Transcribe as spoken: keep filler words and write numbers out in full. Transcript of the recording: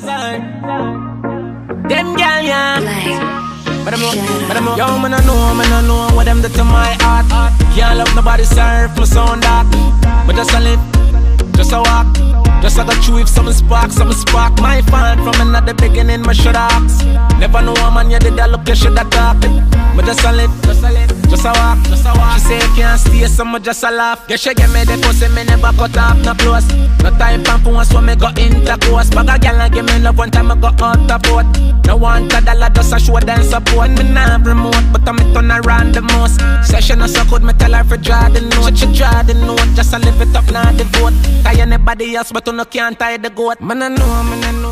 Them gal, yeah. But I'm up, but yo, man, I know, man, I know what them did to my heart. Can't love nobody, serve my sound that. But just a lip, just a walk, just a go through if some spark, some spark. My fan from another beginning, my should ask. Never know a man you did that look, you should have talked. But just a lip, just a lip, just a walk, just a walk. She say can't stay, some just a laugh. Yeah, she give me the pussy, me never cut off no clothes. No time for phones, so me go intercourse. But a girl give me love one time, I go out of port. No want a dollar, just a show them support. Me not remote, but I'm turn around the most. Session is so good, me tell her for draw the note. She draw the note, just a live it up, not the vote. Tie anybody else, but you no can't tie the goat. Man I know, man I know.